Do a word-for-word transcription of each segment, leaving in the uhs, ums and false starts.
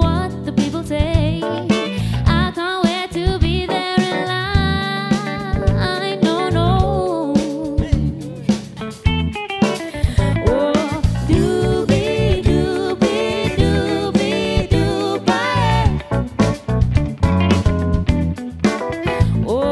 what the people say. I can't wait to be there in line. No, no. Oh, doobie doobie doobie doobie. Oh.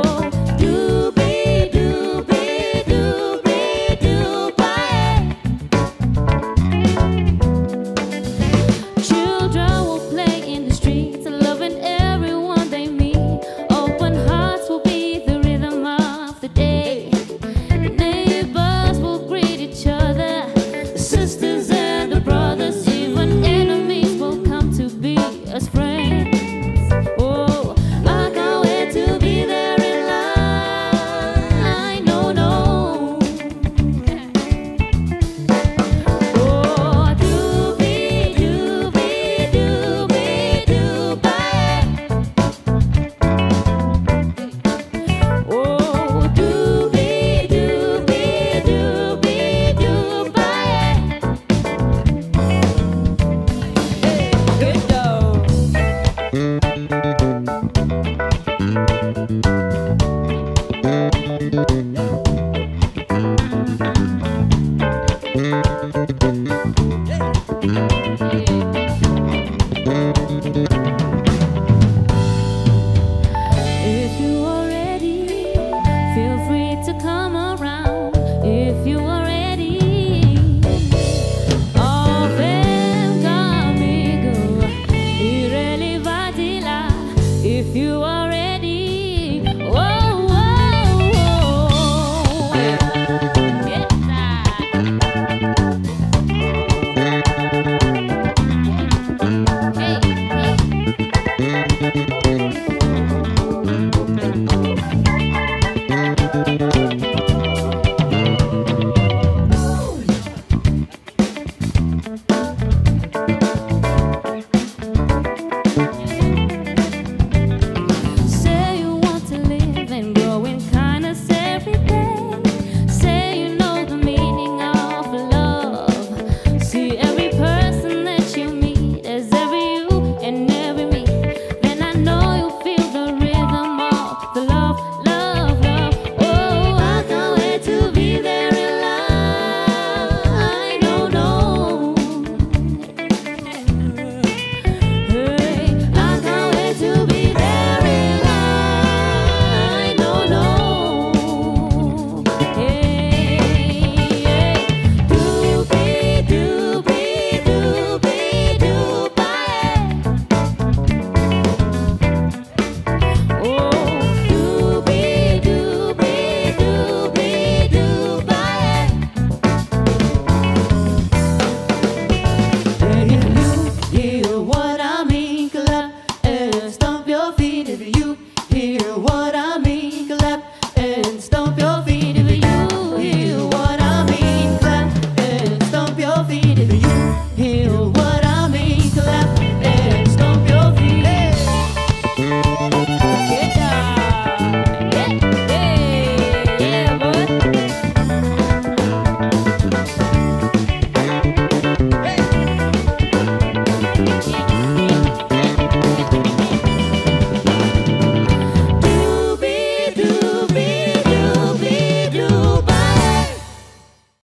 We'll be right back.